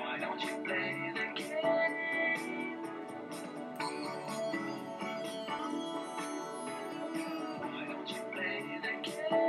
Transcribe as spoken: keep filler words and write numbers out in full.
Why don't you play the game? Why don't you play the game?